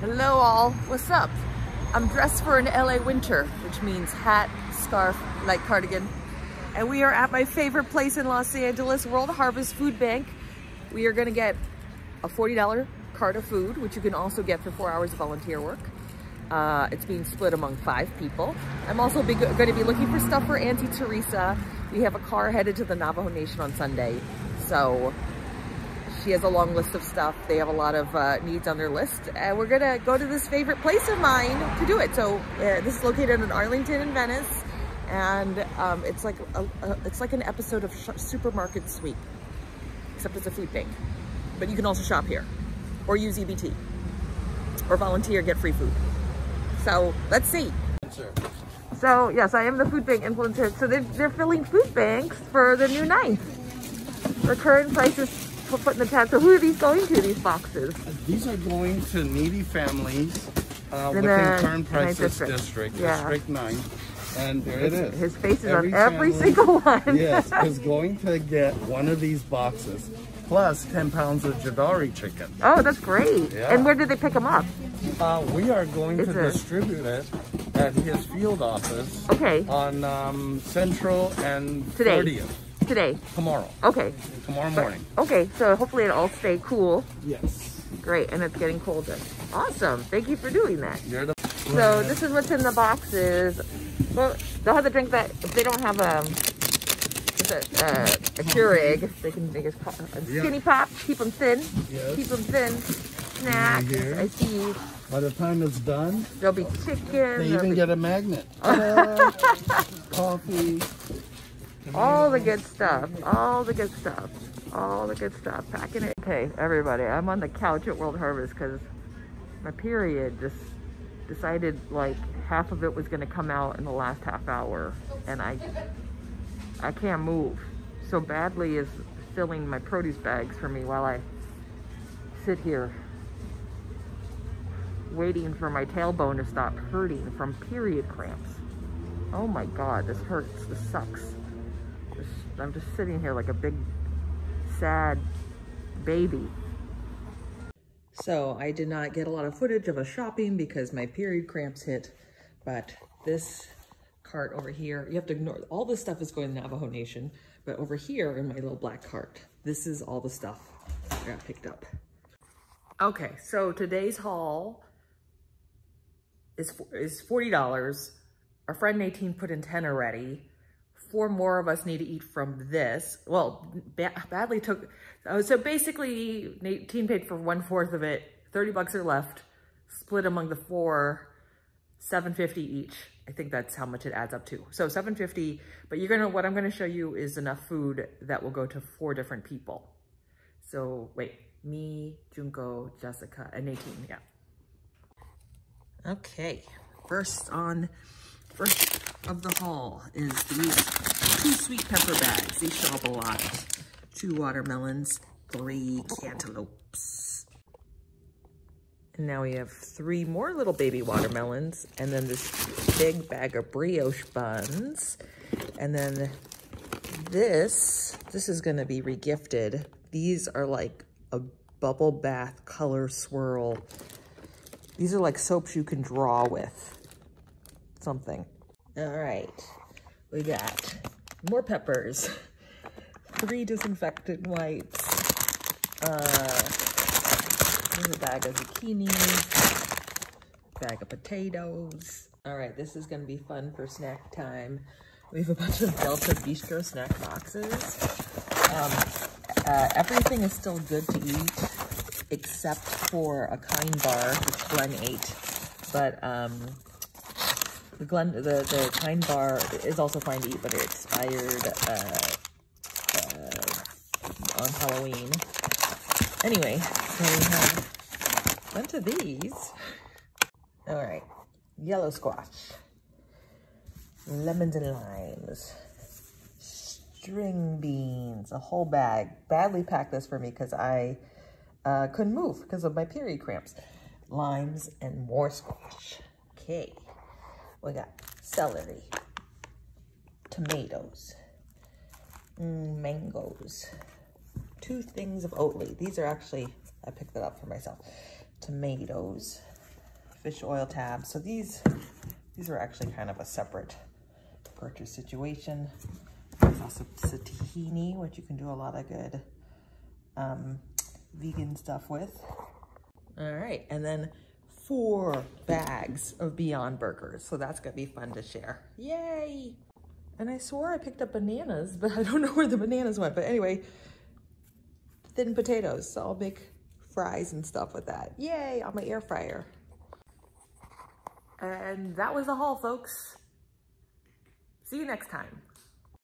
Hello all, what's up? I'm dressed for an LA winter, which means hat, scarf, light cardigan. And we are at my favorite place in Los Angeles, World Harvest Food Bank. We are gonna get a $40 cart of food, which you can also get for 4 hours of volunteer work. It's being split among 5 people. I'm also gonna be looking for stuff for Auntie Teresa. We have a car headed to the Navajo Nation on Sunday. So she has a long list of stuff. They have a lot of needs on their list. And we're gonna go to this favorite place of mine to do it. So this is located in Arlington and Venice. And it's like an episode of Supermarket Sweep, except it's a food bank. But you can also shop here, or use EBT, or volunteer, get free food. So let's see. So yes, I am the food bank influencer. So they're filling food banks for the new 9th. The current price is put in the tab. So who are these going to? These boxes? These are going to needy families within current prices district, yeah. District 9. And there it is. His face is on every single one. Yes, is going to get one of these boxes, plus 10 pounds of Jadari chicken. Oh, that's great. Yeah. And where do they pick them up? We are going to distribute it at his field office. Okay. On Central and 30th. Today? Tomorrow. Okay. Tomorrow morning. Okay, so hopefully it'll all stay cool. Yes. Great, and it's getting colder. Awesome. Thank you for doing that. You're the so this is what's in the boxes. Well, they'll have to drink that. If they don't have a Keurig, they can make a Skinny Pop. Keep them thin. Yes. Keep them thin. Snacks. I see. By the time it's done, there'll be chicken. They even get a magnet. Coffee. All the good stuff. All the good stuff. All the good stuff. Packing it. Okay, everybody. I'm on the couch at World Harvest because my period just decided like half of it was going to come out in the last half hour, and I can't move. So Badly is filling my produce bags for me while I sit here waiting for my tailbone to stop hurting from period cramps. Oh my God, this hurts. This sucks. I'm just sitting here like a big sad baby. So I did not get a lot of footage of us shopping because my period cramps hit, but this cart over here, you have to ignore, all this stuff is going to Navajo Nation, but over here in my little black cart, this is all the stuff I got picked up. Okay, so today's haul is $40. Our friend Nateene put in 10 already. 4 more of us need to eat from this. Well, Badly took, so basically Nateene paid for 1/4 of it, 30 bucks are left, split among the 4, $7.50 each. I think that's how much it adds up to. So $7.50, but you're gonna, what I'm gonna show you is enough food that will go to 4 different people. So wait, me, Junko, Jessica, and Nateene, yeah. Okay, first of the haul is these 2 sweet pepper bags. These show up a lot. 2 watermelons, 3 cantaloupes. And now we have 3 more little baby watermelons, and then this big bag of brioche buns. And then this is gonna be regifted. These are like a bubble bath color swirl. These are like soaps you can draw with something. All right, we got more peppers, 3 disinfectant wipes, here's a bag of zucchini, bag of potatoes. All right, this is gonna be fun for snack time. We have a bunch of Delta Bistro snack boxes. Everything is still good to eat, except for a kind bar, which Glenn ate, but the Pine Bar is also fine to eat, but it expired on Halloween. Anyway, so we have a bunch of these. All right, yellow squash, lemons and limes, string beans, a whole bag. Badly packed this for me because I couldn't move because of my period cramps. Limes and more squash. Okay. We got celery, tomatoes, mangoes, 2 things of Oatly. These are actually, I picked that up for myself. Tomatoes, fish oil tabs. So these were actually kind of a separate purchase situation. There's also satini, which you can do a lot of good vegan stuff with. All right, and then 4 bags of Beyond burgers. So that's gonna be fun to share. Yay! And I swore I picked up bananas, but I don't know where the bananas went. But anyway, thin potatoes. So I'll make fries and stuff with that. Yay, on my air fryer. And that was the haul, folks. See you next time.